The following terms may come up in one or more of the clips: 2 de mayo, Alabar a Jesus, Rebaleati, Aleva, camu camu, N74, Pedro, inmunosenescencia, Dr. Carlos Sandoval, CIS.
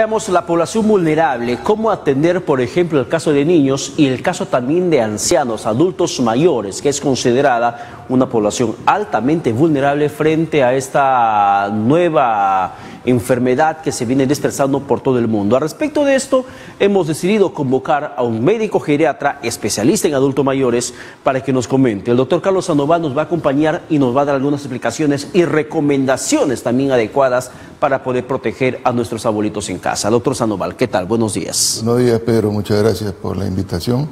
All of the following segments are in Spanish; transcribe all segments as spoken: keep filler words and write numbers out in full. Veamos la población vulnerable, cómo atender, por ejemplo, el caso de niños y el caso también de ancianos, adultos mayores, que es considerada una población altamente vulnerable frente a esta nueva enfermedad que se viene dispersando por todo el mundo. Al respecto de esto, hemos decidido convocar a un médico geriatra especialista en adultos mayores para que nos comente. El doctor Carlos Sandoval nos va a acompañar y nos va a dar algunas explicaciones y recomendaciones también adecuadas para poder proteger a nuestros abuelitos en casa. Doctor Sandoval, ¿qué tal? Buenos días. Buenos días, Pedro. Muchas gracias por la invitación.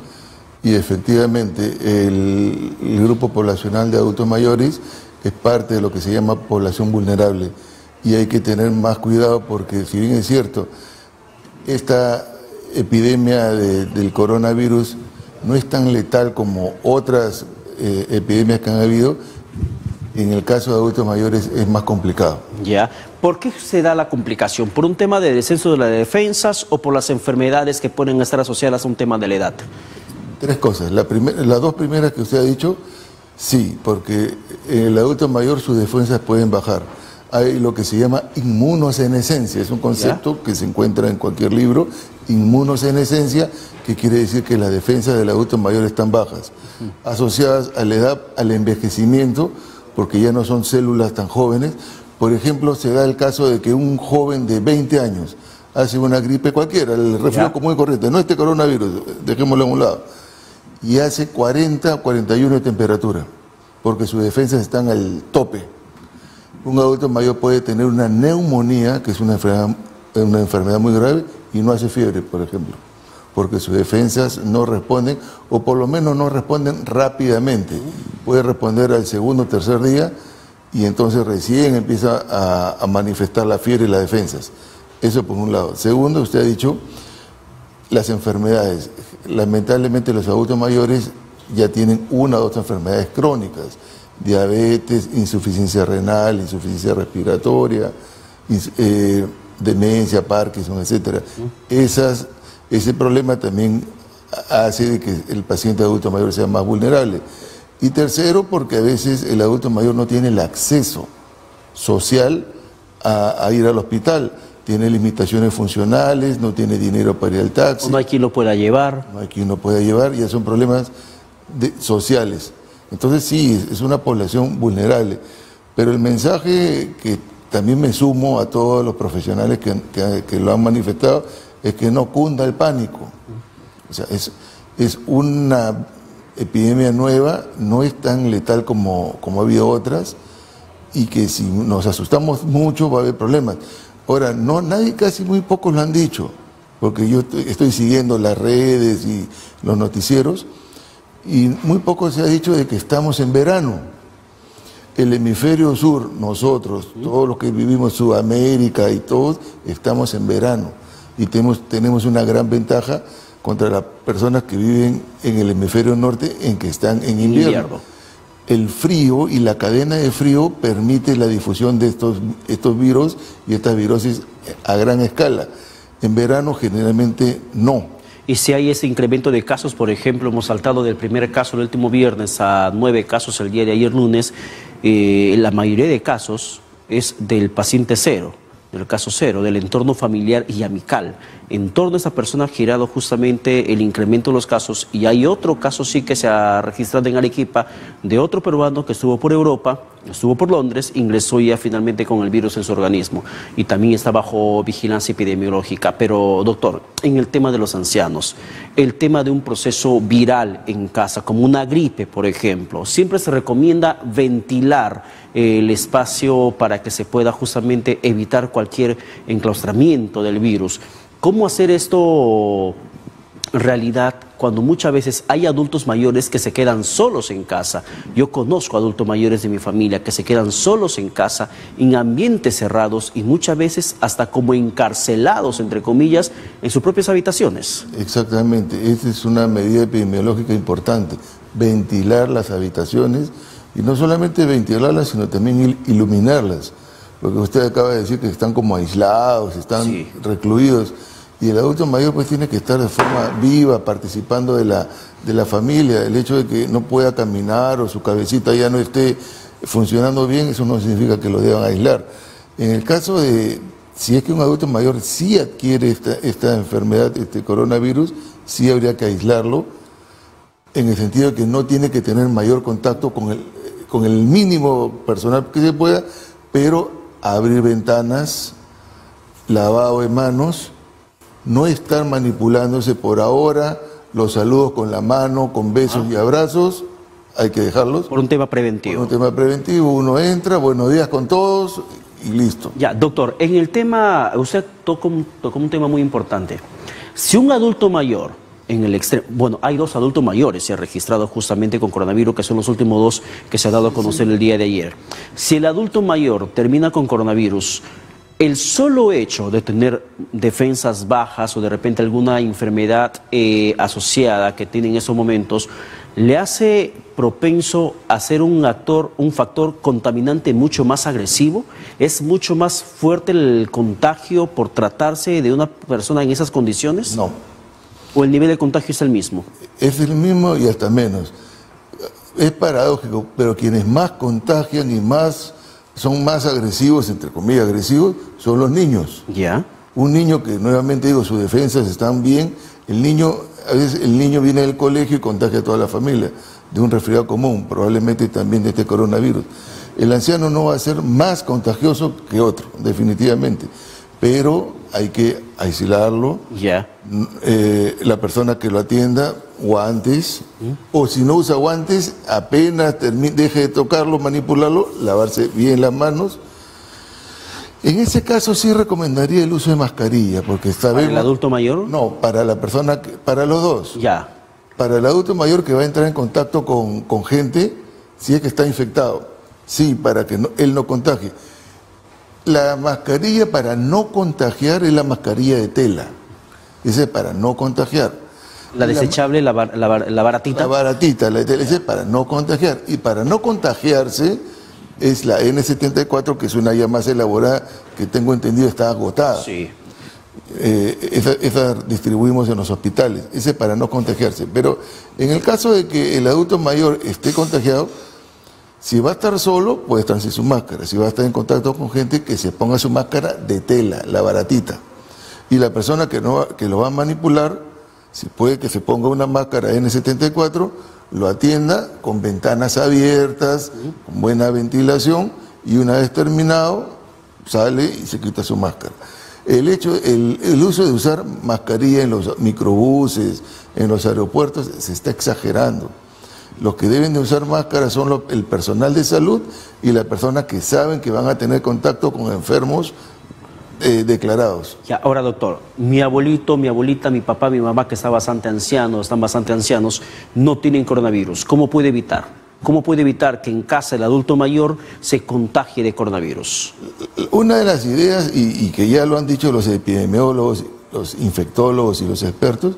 Y efectivamente, el, el grupo poblacional de adultos mayores es parte de lo que se llama población vulnerable. Y hay que tener más cuidado porque, si bien es cierto, esta epidemia de, del coronavirus no es tan letal como otras eh, epidemias que han habido. En el caso de adultos mayores es más complicado. Ya. ¿Por qué se da la complicación? ¿Por un tema de descenso de las defensas o por las enfermedades que pueden estar asociadas a un tema de la edad? Tres cosas. La primera, las dos primeras que usted ha dicho, sí, porque en el adulto mayor sus defensas pueden bajar. Hay lo que se llama inmunosenescencia, es un concepto ¿Ya? que se encuentra en cualquier libro. Inmunosenescencia, que quiere decir que las defensas del adulto mayor están bajas, asociadas a la edad, al envejecimiento, porque ya no son células tan jóvenes. Por ejemplo, se da el caso de que un joven de veinte años hace una gripe cualquiera, el resfriado común y corriente, no este coronavirus, dejémoslo a un lado, y hace cuarenta, cuarenta y uno de temperatura, porque sus defensas están al tope. Un adulto mayor puede tener una neumonía, que es una enfermedad, una enfermedad muy grave, y no hace fiebre, por ejemplo, porque sus defensas no responden, o por lo menos no responden rápidamente. Puede responder al segundo o tercer día, y entonces recién empieza a, a manifestar la fiebre y las defensas. Eso por un lado. Segundo, usted ha dicho, las enfermedades. Lamentablemente los adultos mayores ya tienen una o dos enfermedades crónicas. Diabetes, insuficiencia renal, insuficiencia respiratoria, ins, eh, demencia, Parkinson, etcétera. Esas, ese problema también hace de que el paciente adulto mayor sea más vulnerable. Y tercero, porque a veces el adulto mayor no tiene el acceso social a, a ir al hospital. Tiene limitaciones funcionales, no tiene dinero para ir al taxi. No hay quien lo pueda llevar. No hay quien lo pueda llevar, ya son problemas de, sociales. Entonces sí, es una población vulnerable. Pero el mensaje que también me sumo a todos los profesionales que, que, que lo han manifestado es que no cunda el pánico. O sea, es, es una epidemia nueva, no es tan letal como, como ha habido otras, y que si nos asustamos mucho va a haber problemas. Ahora, no, nadie, casi muy pocos lo han dicho, porque yo estoy, estoy siguiendo las redes y los noticieros, y muy poco se ha dicho de que estamos en verano. El hemisferio sur, nosotros, todos los que vivimos en Sudamérica y todos, estamos en verano, y tenemos, tenemos una gran ventaja contra las personas que viven en el hemisferio norte, en que están en invierno. El frío y la cadena de frío permite la difusión de estos, estos virus y estas virosis a gran escala. En verano generalmente no. Y si hay ese incremento de casos, por ejemplo, hemos saltado del primer caso el último viernes a nueve casos el día de ayer lunes, eh, la mayoría de casos es del paciente cero. Del caso cero, del entorno familiar y amical. En torno a esa persona ha girado justamente el incremento de los casos, y hay otro caso sí que se ha registrado en Arequipa, de otro peruano que estuvo por Europa, estuvo por Londres, ingresó ya finalmente con el virus en su organismo, y también está bajo vigilancia epidemiológica. Pero, doctor, en el tema de los ancianos, el tema de un proceso viral en casa, como una gripe, por ejemplo, siempre se recomienda ventilar el espacio para que se pueda justamente evitar cualquier enclaustramiento del virus. ¿Cómo hacer esto realidad cuando muchas veces hay adultos mayores que se quedan solos en casa? Yo conozco adultos mayores de mi familia que se quedan solos en casa, en ambientes cerrados y muchas veces hasta como encarcelados, entre comillas, en sus propias habitaciones. Exactamente, esa es una medida epidemiológica importante, ventilar las habitaciones. Y no solamente ventilarlas, sino también iluminarlas. Porque usted acaba de decir que están como aislados, están sí. recluidos. Y el adulto mayor pues tiene que estar de forma viva, participando de la, de la familia. El hecho de que no pueda caminar o su cabecita ya no esté funcionando bien, eso no significa que lo deban aislar. En el caso de Si es que un adulto mayor sí adquiere esta, esta enfermedad, este coronavirus, sí habría que aislarlo, en el sentido de que no tiene que tener mayor contacto con el, con el mínimo personal que se pueda, pero abrir ventanas, lavado de manos, no estar manipulándose por ahora, los saludos con la mano, con besos ah. y abrazos, hay que dejarlos. Por un tema preventivo. Por un tema preventivo, uno entra, buenos días con todos y listo. Ya, doctor, en el tema, usted tocó un, tocó un tema muy importante. Si un adulto mayor, en el extremo, bueno, hay dos adultos mayores se han registrado justamente con coronavirus, que son los últimos dos que se ha dado a conocer sí. el día de ayer. Si el adulto mayor termina con coronavirus, el solo hecho de tener defensas bajas o de repente alguna enfermedad eh, asociada que tiene en esos momentos, le hace propenso a ser un actor, un factor contaminante mucho más agresivo. ¿Es mucho más fuerte el contagio por tratarse de una persona en esas condiciones? No. ¿O el nivel de contagio es el mismo? Es el mismo y hasta menos. Es paradójico, pero quienes más contagian y más son más agresivos, entre comillas agresivos, son los niños. Ya. Un niño que, nuevamente digo, sus defensas están bien, el niño, a veces el niño viene del colegio y contagia a toda la familia de un resfriado común, probablemente también de este coronavirus. El anciano no va a ser más contagioso que otro, definitivamente, pero hay que aislarlo. Ya. Eh, la persona que lo atienda, guantes, ¿sí? O si no usa guantes, apenas termine, deje de tocarlo, manipularlo, lavarse bien las manos. En ese caso sí recomendaría el uso de mascarilla, porque sabemos... ¿Para el adulto mayor? No, para la persona, que, para los dos. Ya. Para el adulto mayor que va a entrar en contacto con, con gente, si es que está infectado, sí, para que no, él no contagie. La mascarilla para no contagiar es la mascarilla de tela. Ese es para no contagiar. La desechable, la, la, la, la baratita. La baratita, la de tela, ese es para no contagiar. Y para no contagiarse es la N setenta y cuatro, que es una ya más elaborada, que tengo entendido está agotada. Sí. Eh, esa, esa distribuimos en los hospitales. Ese es para no contagiarse. Pero en el caso de que el adulto mayor esté contagiado, si va a estar solo, puede estarse su máscara. Si va a estar en contacto con gente, que se ponga su máscara de tela, la baratita. Y la persona que, no, que lo va a manipular, si puede que se ponga una máscara N setenta y cuatro, lo atienda con ventanas abiertas, con buena ventilación, y una vez terminado, sale y se quita su máscara. El hecho, el, el uso de usar mascarilla en los microbuses, en los aeropuertos, se está exagerando. Los que deben de usar máscaras son lo, el personal de salud y las personas que saben que van a tener contacto con enfermos eh, declarados. Ya, ahora, doctor, mi abuelito, mi abuelita, mi papá, mi mamá, que está bastante anciano, están bastante ancianos, no tienen coronavirus. ¿Cómo puede evitar? ¿Cómo puede evitar que en casa el adulto mayor se contagie de coronavirus? Una de las ideas, y, y que ya lo han dicho los epidemiólogos, los infectólogos y los expertos,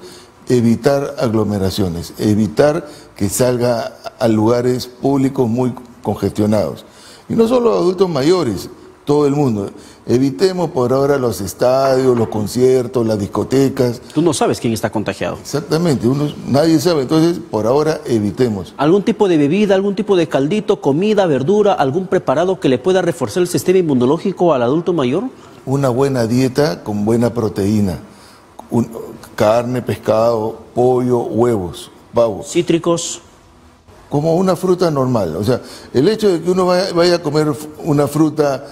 evitar aglomeraciones, evitar que salga a lugares públicos muy congestionados. Y no solo adultos mayores, todo el mundo. Evitemos por ahora los estadios, los conciertos, las discotecas. Tú no sabes quién está contagiado. Exactamente, uno, nadie sabe, entonces por ahora evitemos. ¿Algún tipo de bebida, algún tipo de caldito, comida, verdura, algún preparado que le pueda reforzar el sistema inmunológico al adulto mayor? Una buena dieta con buena proteína. Un, carne, pescado, pollo, huevos, pavo. Cítricos. Como una fruta normal. O sea, el hecho de que uno vaya, vaya a comer una fruta,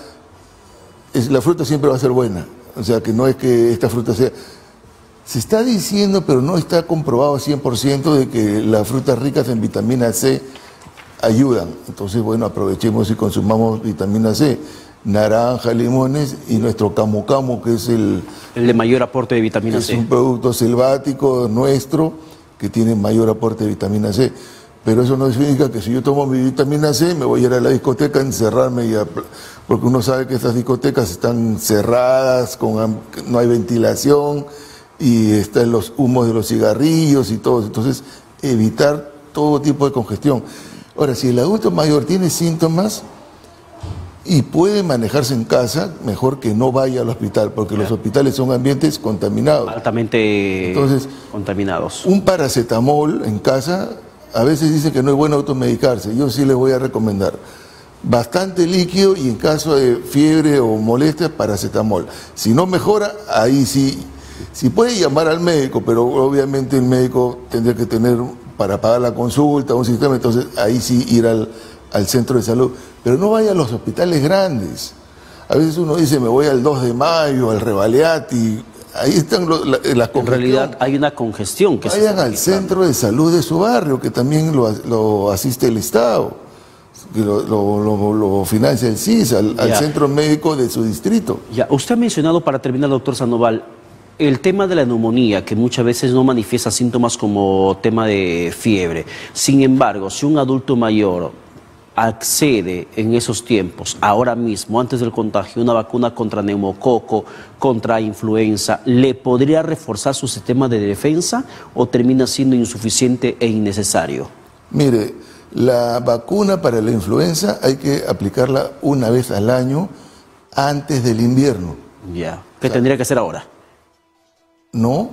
es, la fruta siempre va a ser buena. O sea, que no es que esta fruta sea... Se está diciendo, pero no está comprobado cien por ciento de que las frutas ricas en vitamina C ayudan. Entonces, bueno, aprovechemos y consumamos vitamina C. Naranja, limones y nuestro camu camu, que es el, el de mayor aporte de vitamina C. Es un producto selvático nuestro que tiene mayor aporte de vitamina C. Pero eso no significa que si yo tomo mi vitamina C me voy a ir a la discoteca a encerrarme, y a, porque uno sabe que estas discotecas están cerradas, con, no hay ventilación y están los humos de los cigarrillos y todo. Entonces, evitar todo tipo de congestión. Ahora, si el adulto mayor tiene síntomas y puede manejarse en casa, mejor que no vaya al hospital, porque claro, los hospitales son ambientes contaminados. Altamente Entonces, contaminados. Un paracetamol en casa, a veces dicen que no es bueno automedicarse, yo sí les voy a recomendar. bastante líquido y en caso de fiebre o molestias, paracetamol. Si no mejora, ahí sí, sí puede llamar al médico, pero obviamente el médico tendría que tener para pagar la consulta, un sistema, entonces ahí sí ir al, al centro de salud. Pero no vaya a los hospitales grandes. A veces uno dice, me voy al dos de mayo, al Rebaleati. Ahí están lo, la, la congestión. En realidad hay una congestión. Que Vayan se al centro de salud de su barrio, que también lo, lo asiste el Estado, que lo, lo, lo, lo financia el C I S, al, al centro médico de su distrito. Ya, usted ha mencionado, para terminar, doctor Sandoval, el tema de la neumonía, que muchas veces no manifiesta síntomas como tema de fiebre. Sin embargo, si un adulto mayor accede en esos tiempos, ahora mismo, antes del contagio, una vacuna contra neumococo, contra influenza, ¿le podría reforzar su sistema de defensa o termina siendo insuficiente e innecesario? Mire, la vacuna para la influenza hay que aplicarla una vez al año antes del invierno. Ya. ¿Qué o sea, tendría que hacer ahora? No,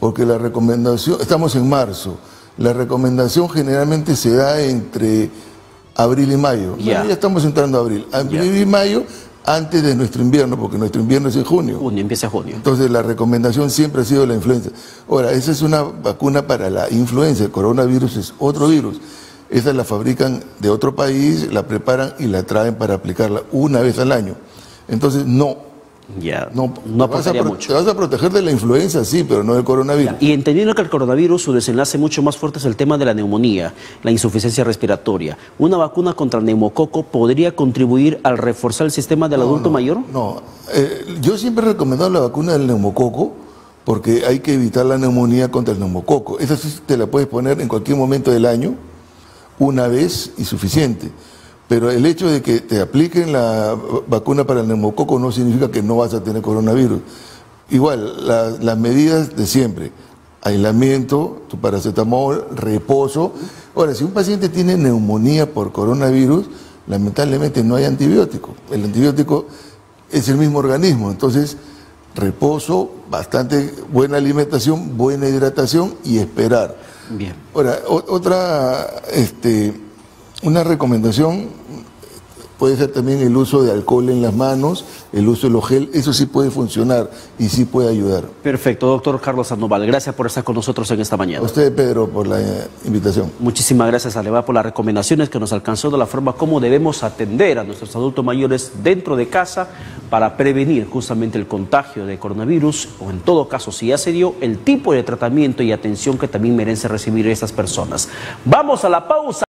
porque la recomendación, estamos en marzo, la recomendación generalmente se da entre abril y mayo. Yeah. Bueno, ya estamos entrando a abril. Abril yeah. y mayo antes de nuestro invierno, porque nuestro invierno es en junio. Junio, empieza junio. Entonces la recomendación siempre ha sido la influenza. Ahora, esa es una vacuna para la influenza. El coronavirus es otro virus. Esa la fabrican de otro país, la preparan y la traen para aplicarla una vez al año. Entonces, no. Ya, no, no vas a mucho. Te vas a proteger de la influenza, sí, pero no del coronavirus. Ya, y entendiendo que el coronavirus, su desenlace mucho más fuerte es el tema de la neumonía, la insuficiencia respiratoria. ¿Una vacuna contra el neumococo podría contribuir al reforzar el sistema del no, adulto no, mayor? No, eh, yo siempre he recomendado la vacuna del neumococo porque hay que evitar la neumonía contra el neumococo. Esa sí te la puedes poner en cualquier momento del año, una vez y suficiente. Pero el hecho de que te apliquen la vacuna para el neumococo no significa que no vas a tener coronavirus. Igual, la, las medidas de siempre, aislamiento, tu paracetamol, reposo. Ahora, si un paciente tiene neumonía por coronavirus, lamentablemente no hay antibiótico. El antibiótico es el mismo organismo, entonces reposo, bastante buena alimentación, buena hidratación y esperar. Bien. Ahora, o, otra... este, Una recomendación puede ser también el uso de alcohol en las manos, el uso de los gel, eso sí puede funcionar y sí puede ayudar. Perfecto, doctor Carlos Sandoval, gracias por estar con nosotros en esta mañana. A usted, Pedro, por la invitación. Muchísimas gracias, Aleva, por las recomendaciones que nos alcanzó de la forma como debemos atender a nuestros adultos mayores dentro de casa para prevenir justamente el contagio de coronavirus o, en todo caso, si ya se dio, el tipo de tratamiento y atención que también merecen recibir estas personas. Vamos a la pausa.